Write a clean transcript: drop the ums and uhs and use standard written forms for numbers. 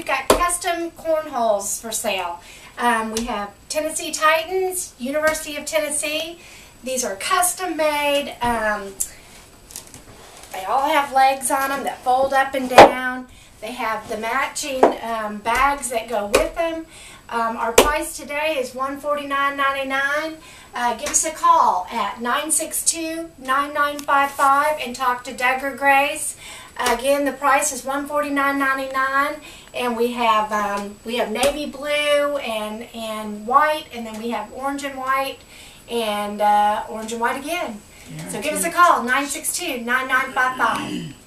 we've got custom cornholes for sale. We have Tennessee Titans, University of Tennessee. These are custom made. They all have legs on them that fold up and down. They have the matching bags that go with them. Our price today is $149.99. Give us a call at 962-9955 and talk to Doug or Grace. Again, the price is $149.99, and we have navy blue and white, and then we have orange and white, and orange and white again. Yeah, so give us a call, 962-9955.